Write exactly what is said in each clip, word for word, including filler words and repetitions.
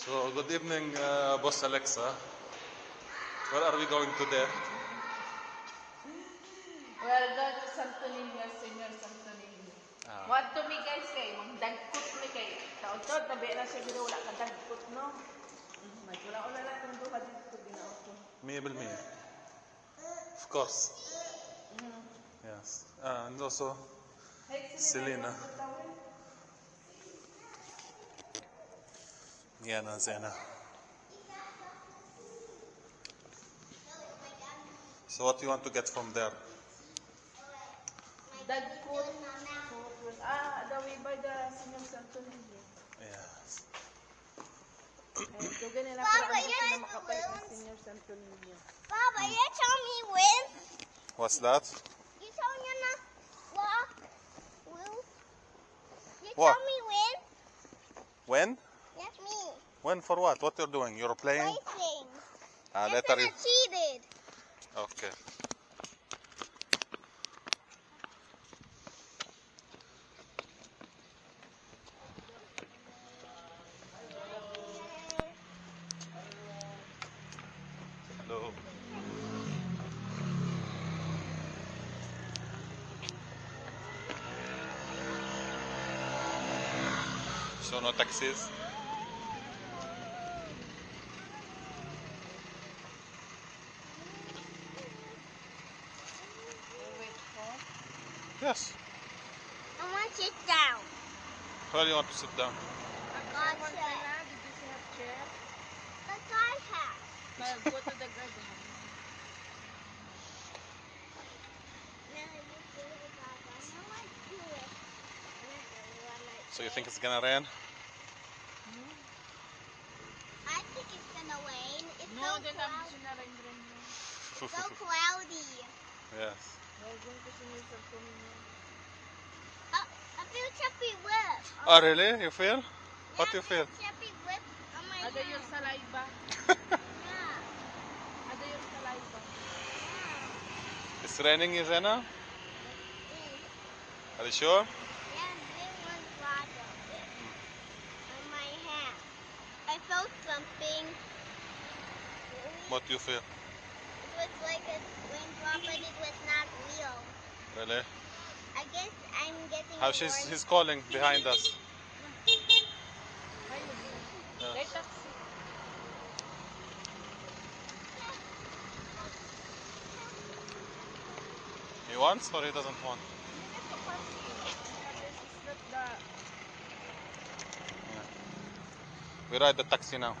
So, good evening, uh, Boss Alexa. Where are we going today? Well, that's Santo Niño, Senor Santo Niño. Ah. What to me, guys, kay? Magdagkot ni kay. Taon-taon, tabi na siguro wala ka dagkot, no? Magkula-ula lang kung doon, madagkot din ako. Mabel, me. Of course. Mm. Yes. Uh, and also, hey, Selena. Yeah, no, Zena. So what do you want to get from there? That food. Ah, the way by the Senor Santo Niño. Yes. Papa, you show me wheels. What's that? You show me walk. Wheels. You show me wheels. When? That's me. When for what? What you're doing? You're playing? Racing. Ah, yes, later I cheated. Okay. Hello. So no taxis. Yes. I want to sit down. Why do you want to sit down? I want to sit down. Did you have a chair? The guy has. Go to the garden. So you think it's gonna rain? No. I think it's gonna rain. It's no, so cloudy. It's so cloudy. Yes. Uh, I feel choppy whip. Oh, really? You feel? Yeah, what do you feel? Choppy whip on my hand. Ada yung saliva. Yeah. Ada yung saliva. Yeah. It's raining, Zena? It is. Are you sure? Yeah, this one got on my hand. I felt something. What do you feel? It was like a raindrop, but it was not real. Really? I guess I'm getting. How she's he's calling behind us. Yes. He wants or he doesn't want? Yeah. We ride the taxi now.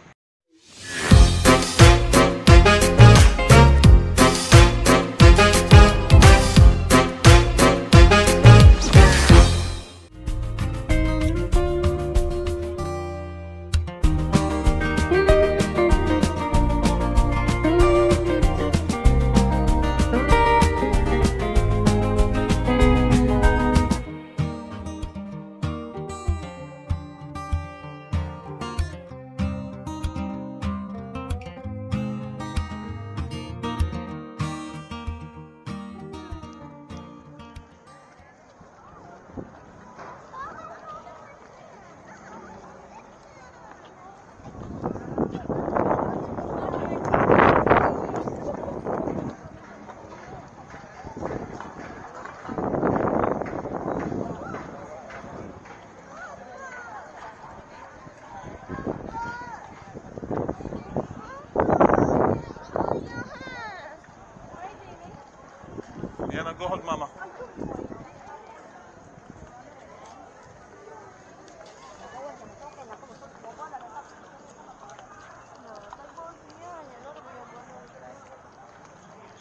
Yana, go hold Mama.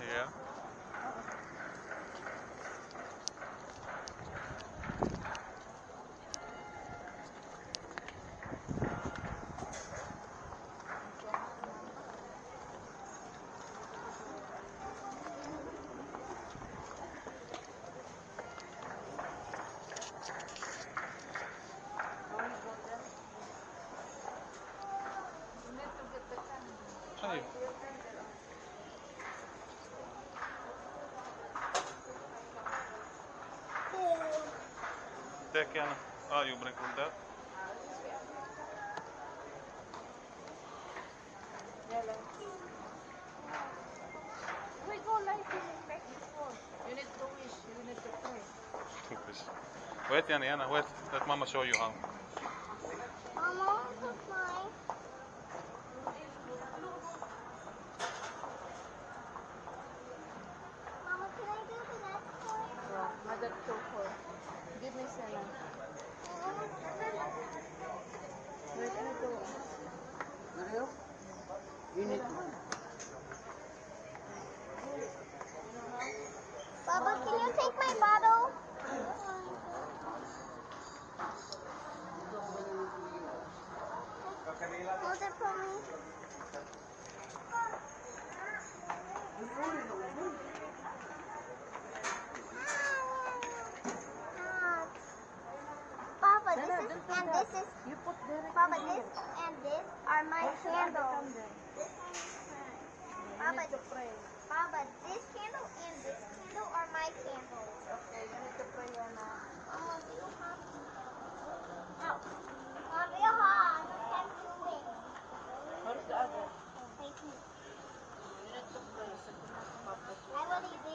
Yeah. Hi. Take Yana. Oh, you bring that? We go live in Mexico. You need to wish, you need to pray. Wait, Yana, wait. Let Mama show you how. Mama, look mine. Mama, can I do the next one? No, not that too far. Give me seven. Wait, I need to watch. You need to Baba, can you take my bottle? Hold it for me. Papa, this is and this is Papa, this and this are my candles. Papa, Papa, this candle and this candle are my candles. Okay, you need to pray on that. Mama, do you have? No. Mama, do you have? I'm doing. What is the other? Thank you. You need to pray. I want to drink it.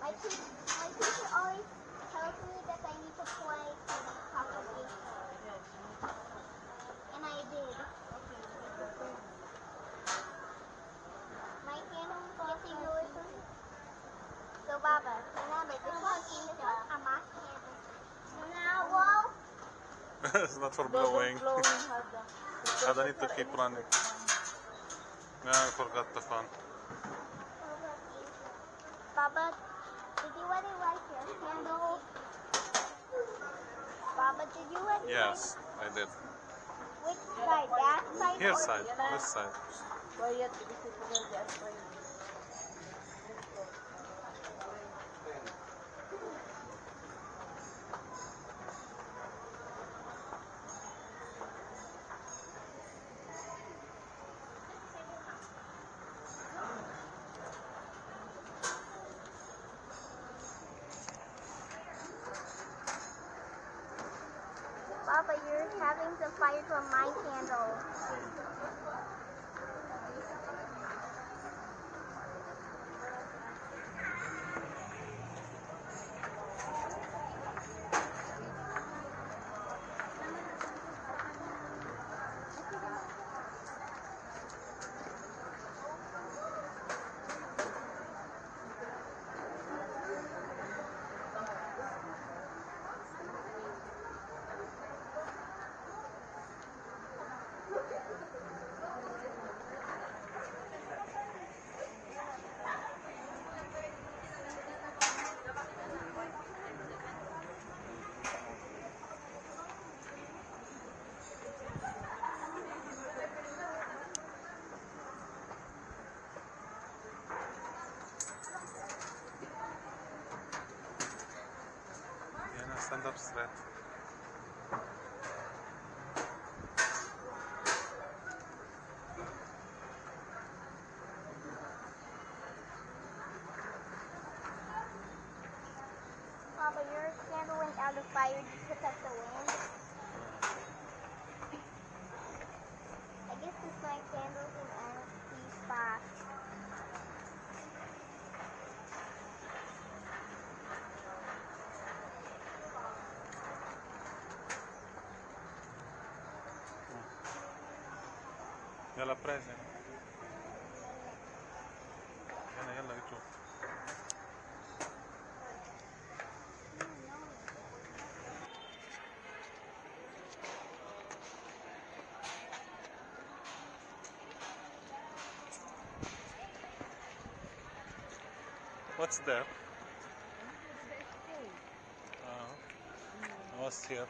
My teacher, my teacher always tells me that I need to play for the congregation. And I did. My hand is getting away from me. So, Baba, remember, this is not a mask handle. So now, whoa! It's not for blowing. I don't need to keep running. No, I forgot the fun. Baba, did you already like your handle? Baba, did you already Yes, like I did. Which side? That side? Here side. This side. Papa, you're having the fire from my candle. Stand up straight. Papa, your candle went out of fire. Did you put up the wind? I guess this my candles in an empty spot. Yalla presa. Yalla, yalla, get up. What's there? Uh, what's here?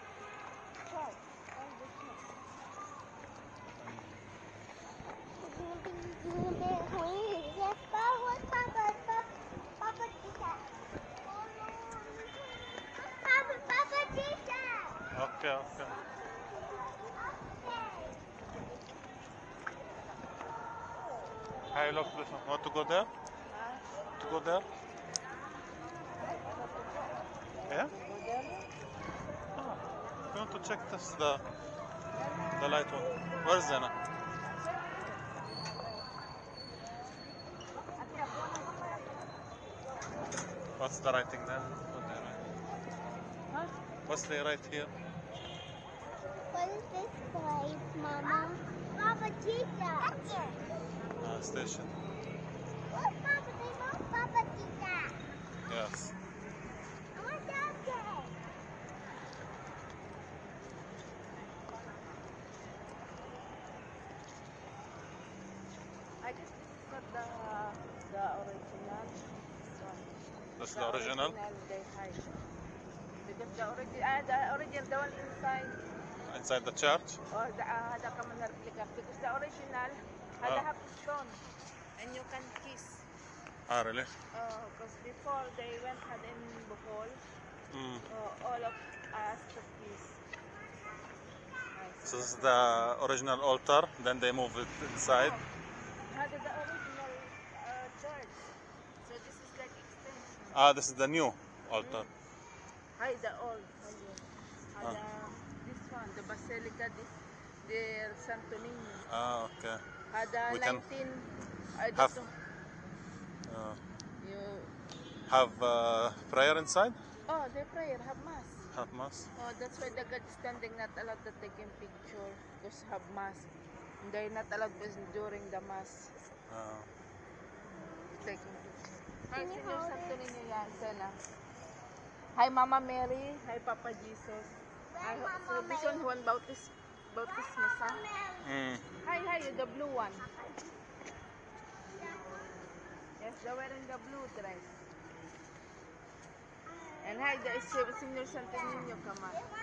Okay, okay. Hey, look, listen. Want to go there? To go there? Yeah? Oh, you want to to check this, the, the light one. Where is Zena? What's the writing there? What they write? Huh? What's the right here? What is this place, Mama? Papa, Chica. That's it. Ah, station. What's Papa? They want Papa Chica. Yes. I want that day. I guess this is not the the original. That's the original? Because the original, uh, the original, the one inside. Inside the church? Or the uh, the common replica. Because the original, I oh. have stone, and you can kiss. Ah, really? Oh, because before they went had in Bohol, mm. uh, all of us to kiss. So this is the original altar, then they moved it inside. Oh. The original uh, church. So this is like extension. Ah, this is the new altar. Mm. Hi, the old. Hi, uh, this one, the basilica, this, the Santo Niño. Ah, okay. Hi, the we nineteen. Can I have, uh, you have uh, prayer inside? Oh, the prayer, have mass. Have mass? Oh, that's why the God is standing, not allowed to take in picture, just have mass. They're not allowed during the mass. Oh. Taking picture. Hi, Senor Santo Niño, yan, Sena. Hi Mama Mary, hi Papa Jesus. Hi, so this one Juan Bautista, Bautista Mesa. Mm. Hi, hi, the blue one. Yes, they're wearing the blue dress. And hi, the Senor Santo Niño Kamal. Oh.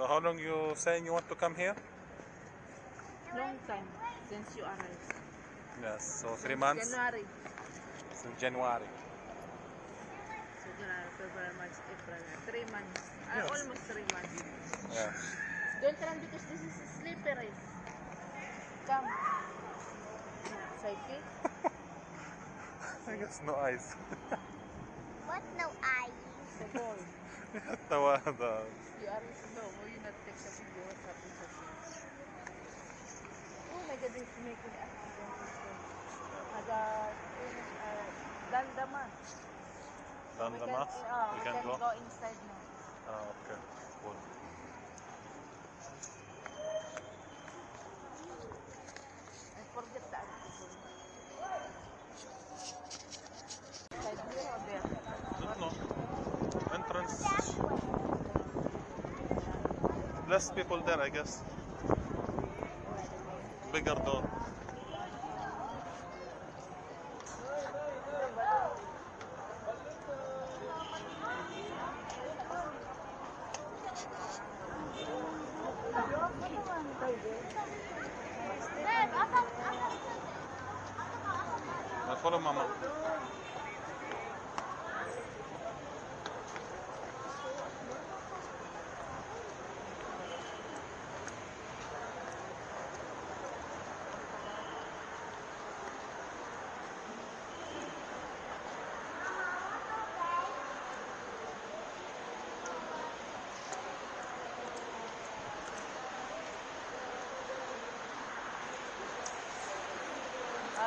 So how long you saying you want to come here? Long time, since you arrived. Yes, so three months? January. Since January. So January, February, March, April, three months. Yes. Uh, almost three months. Yeah. Don't run because this is slippery. Come. Psyche? I guess no ice. What no ice? The ball. Tawa daw. You are slow. Will you not take the video? What's happening to you? Oh my God, it's making us aga Dandama. Dandama? We can go inside now. Ah, okay. Cool. I forget that. Less people there, I guess. Bigger door. I follow Mama.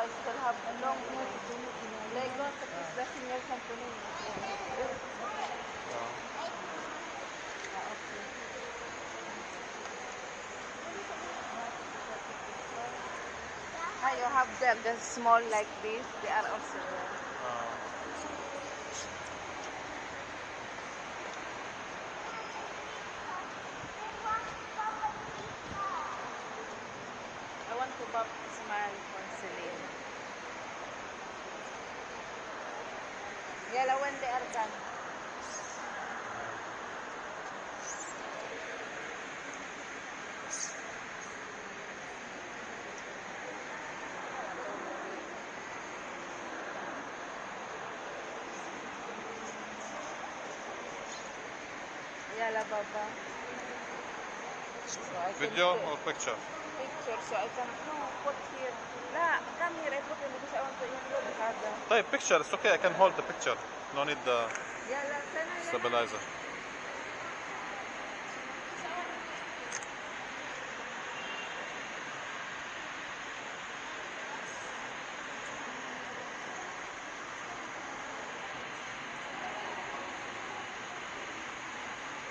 I still have a long way to go. Lagos is the Senor Santo Niño. You have them, the small like this, they are also there. Uh. I to baptismal counseling. Yalawan de Argan. Yala Baba. So video or picture? Picture, so I can no, put here. La, come here, I put it because I want to include the other. Hey, picture, it's okay, I can hold the picture. No need the Yala, stabilizer.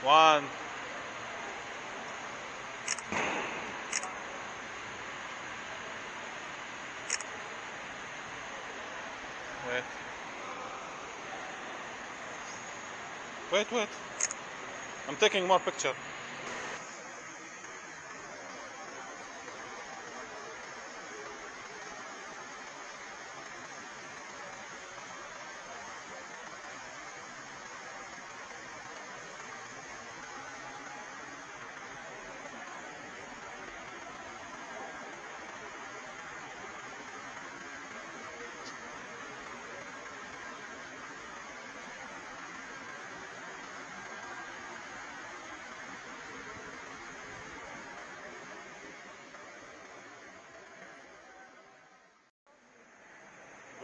One. Wait. Wait, wait. I'm taking more picture.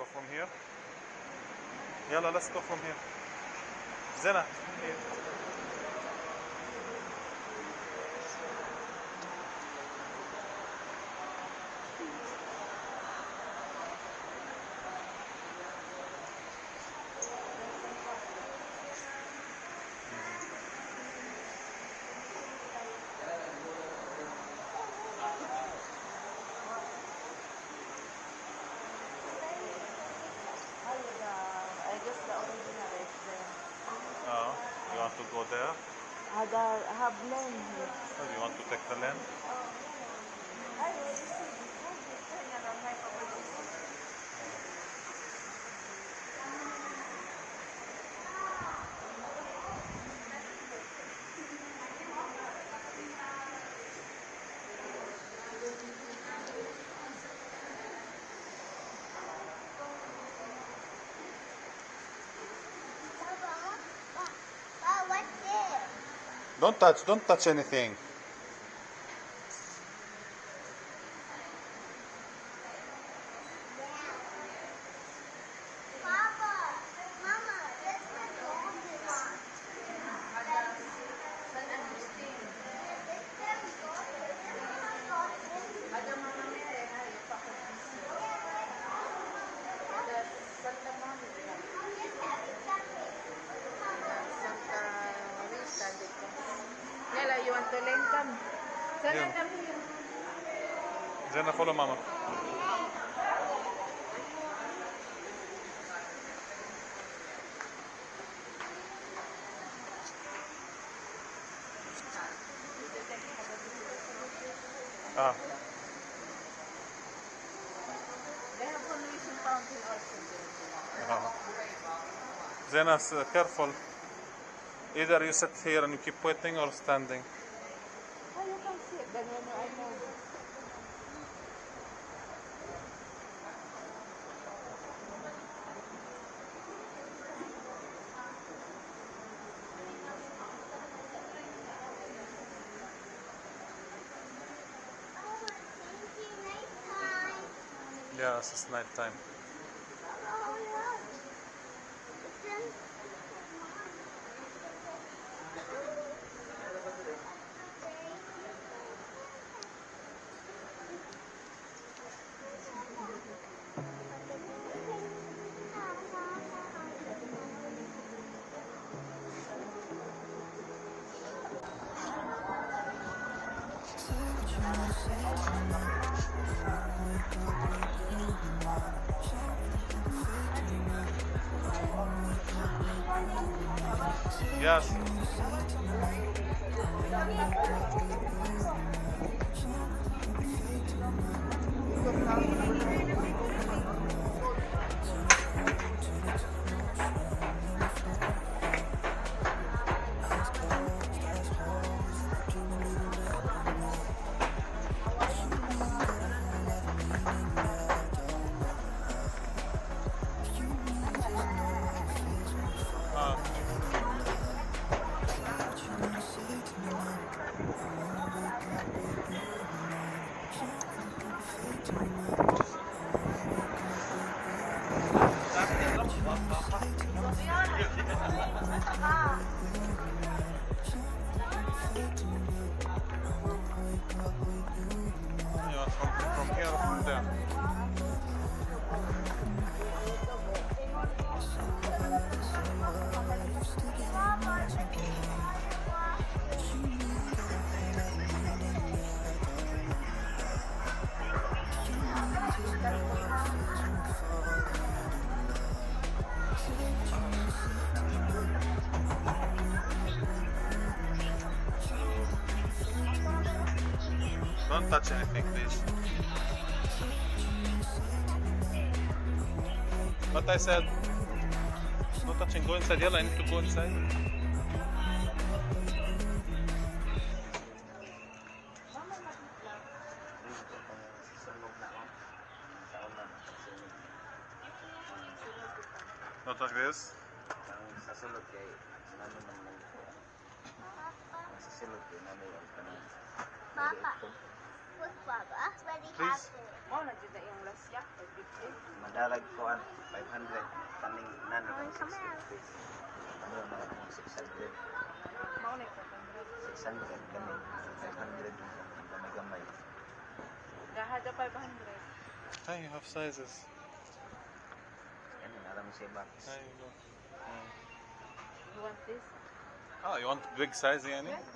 Go from here. Yalla, let's go from here. Zena, here. To go there? I have land here. So you want to take the land? Don't touch, don't touch anything. Zena, follow Mama. Ah. They have pollution fountain also. Zena's uh, careful. Either you sit here and you keep waiting or standing. Oh, you can sit, but no, no, I know. Yeah, it's night time. Yes. Don't touch anything, please. But I said, no touching, go inside. Yellow, I need to go inside. Not like this. Papa. What, Papa? Where do you have to? Mo na jud yung last yak, fifty. Madarag ko an five hundred kaning nana. six hundred. Mo na six hundred kami. five hundred kami gamay. Dahada five hundred. Ay, you have sizes. Yan alam mo siya ba? Ay, no. You want this? Oh, you want big size, yani? Yeah.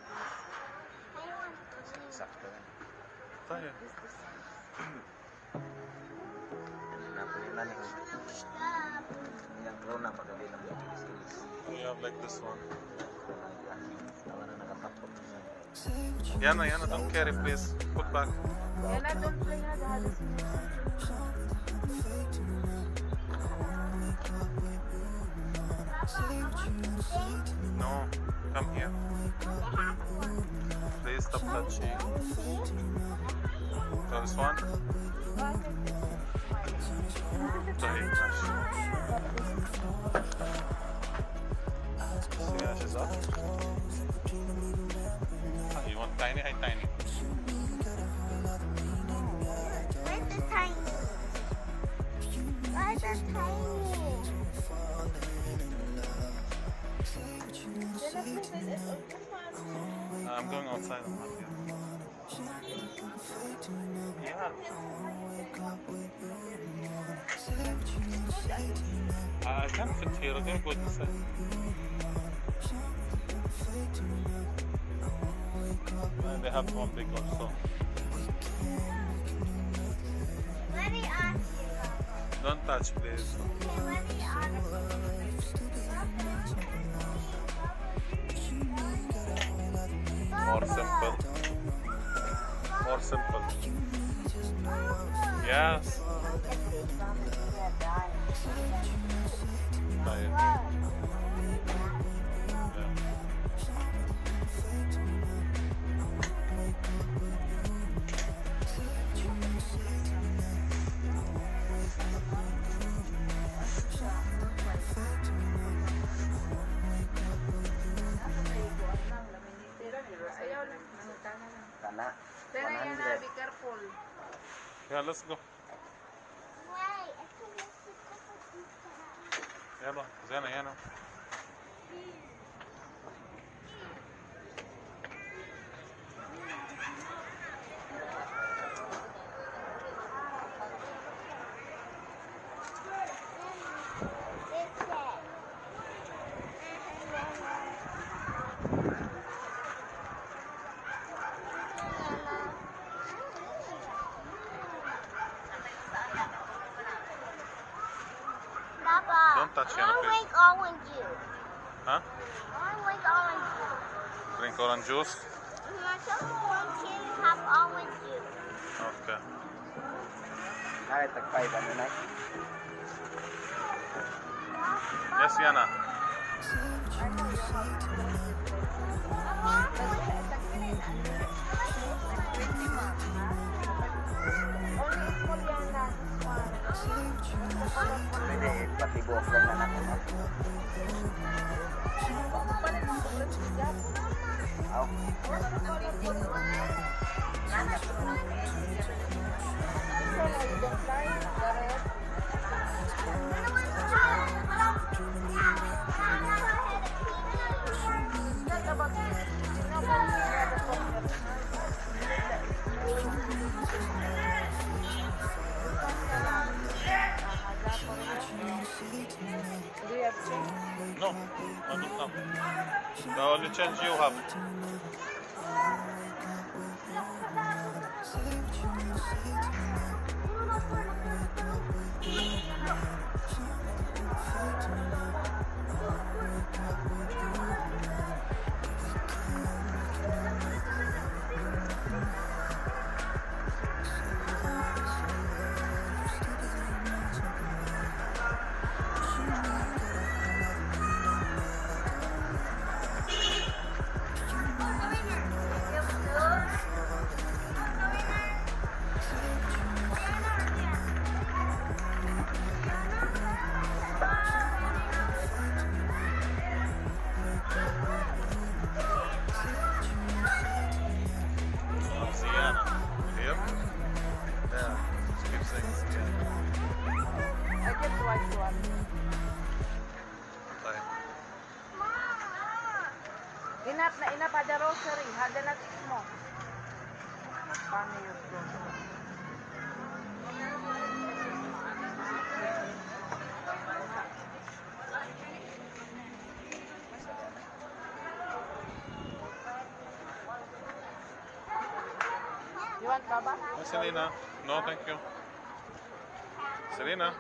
Sakto yan. Tayo. We have like this one. Yana, Yana, don't carry, please. Put back. Yana, don't play. No, come here. Please stop touching. So this one. See, she's up. Oh, you want tiny? I tiny. Where's the tiny? Where's the tiny? I'm going outside. I'm not here. Yeah. I can't fit here. I'm going to go inside. They have one big one, so. Let me ask you. Don't touch, please. Okay, let me ask you. More simple. More simple. Yes. Yeah. Yeah, let's go. Yalla, Zana, Yana. I want to drink orange juice. Huh? I want to drink orange juice. Drink orange juice? Yeah, some orange here have orange juice. Okay. I take five on the night. Yes, Yana. Pwede much chance you have. Inap na inap ada rosary, hada na tingin mo. Paano yun? You want baba? Hey, Selena. No, thank you. Selena.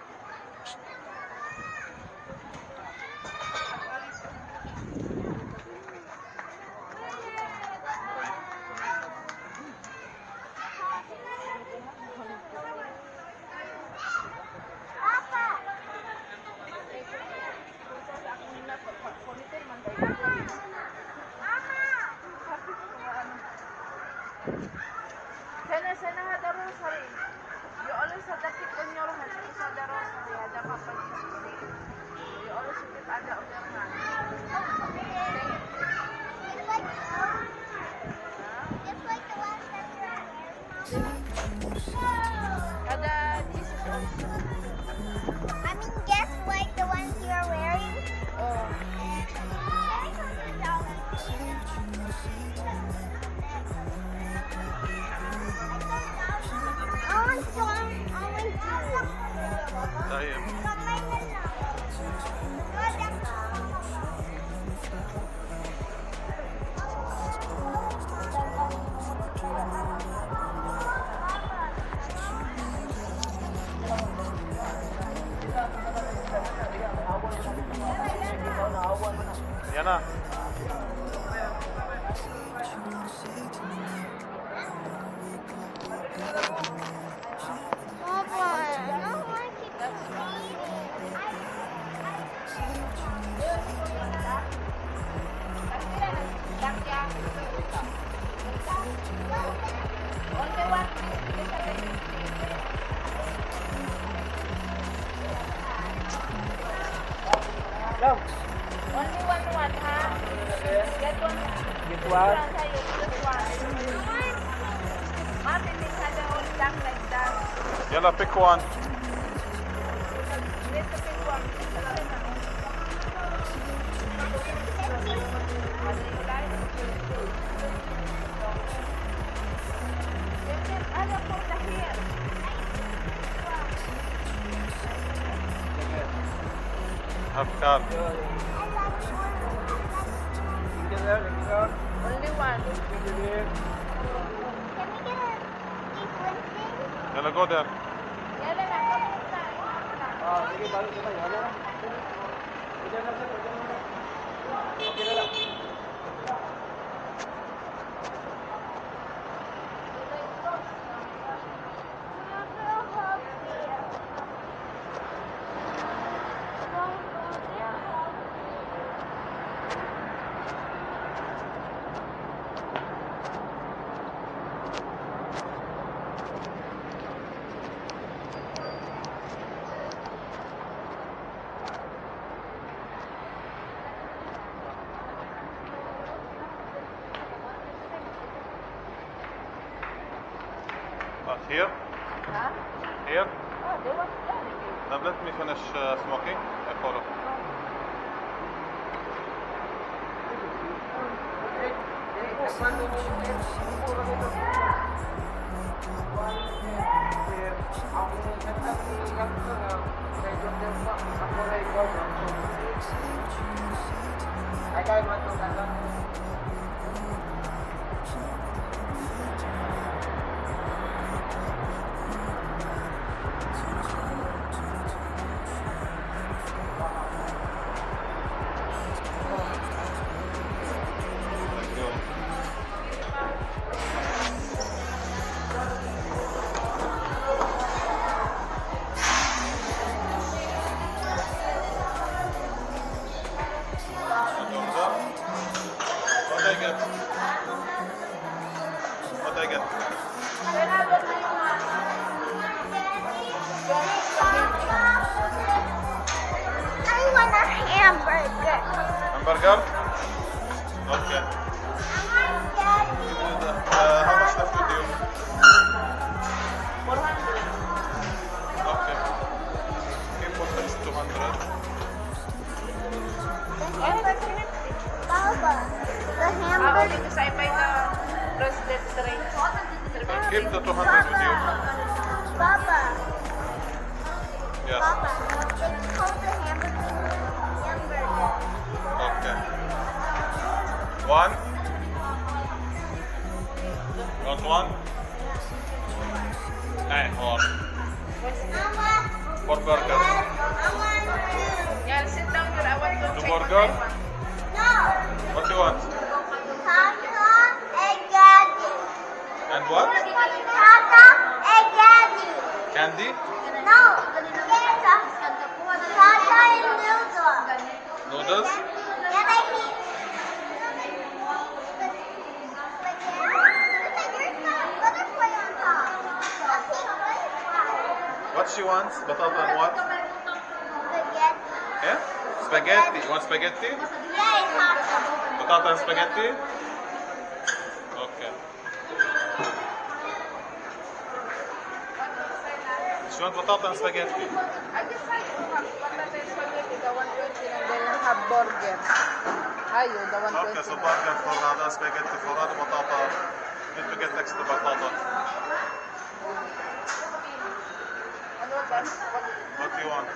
Yalla, pick one. Have calm. Only one. Yalla, go there. Here? Huh? Here? Oh, they want to learn. Now let me finish uh, smoking. I follow. I got I want a hamburger. Hamburger? Okay. Uh, how much left do you? four hundred. Okay. Okay, total is two hundred. Baba, the hamburger. Because I buy the roasted tray. Keep the two hundred with you. Baba. Yes. Baba, it's called the hamburger. Okay. One. Not one. Nine or. Four burgers. Yeah, sit down here. I want to check my burger. What do you want? Tata and candy. And what? Tata and candy. Candy? No. Tata and noodles. Noodles? Yeah, I eat. Butterfly on top. What she wants? Butterfly and what? Spaghetti. Yeah? Spaghetti. You want spaghetti? Yeah, Patata and spaghetti? Okay. She wants patata and spaghetti. I just like to have patata and spaghetti, the one twenty, and then you have burger. Ayun, the one twenty. Okay, so burger for another, spaghetti for another, patata. Need to get next to patata. What do you want?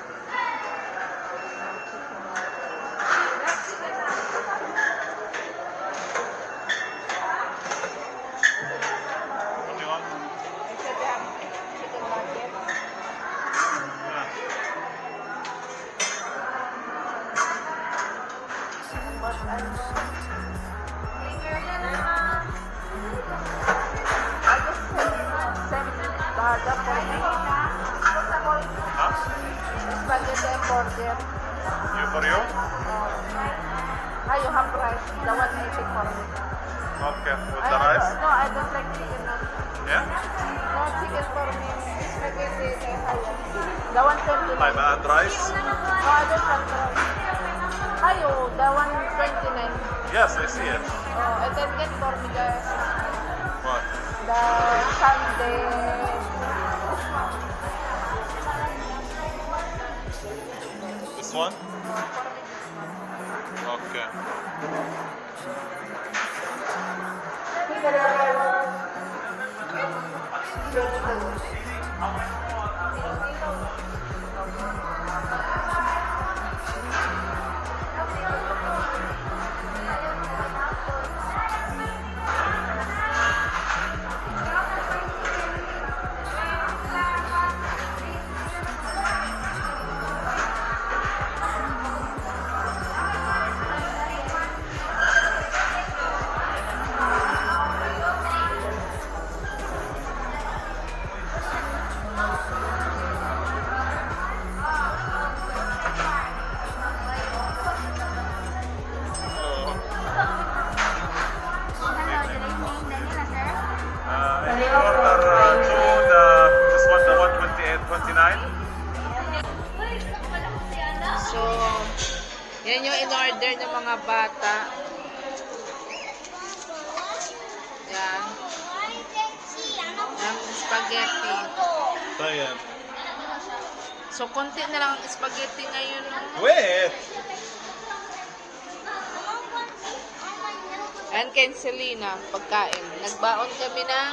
Selena, pagkain. Nagbaon kami ng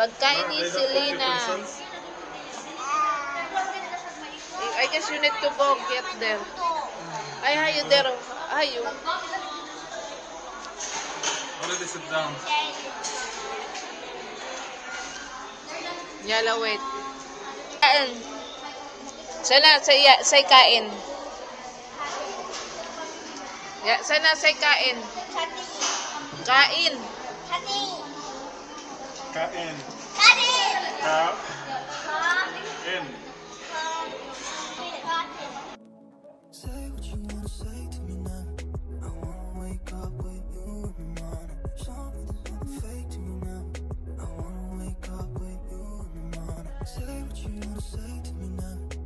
pagkain ni Selena. I guess you need to go get there. Ay, hayo there. Hayo. Already sit down. Yala, wait. Kain. Sana, say, say kain. Yeah, sana, say kain. Kain. Kain. Kain. Kain. Kain. Say what you want to say to me now. I want to wake up with you in the morning. Something fake to me now. I want to you to say to me now?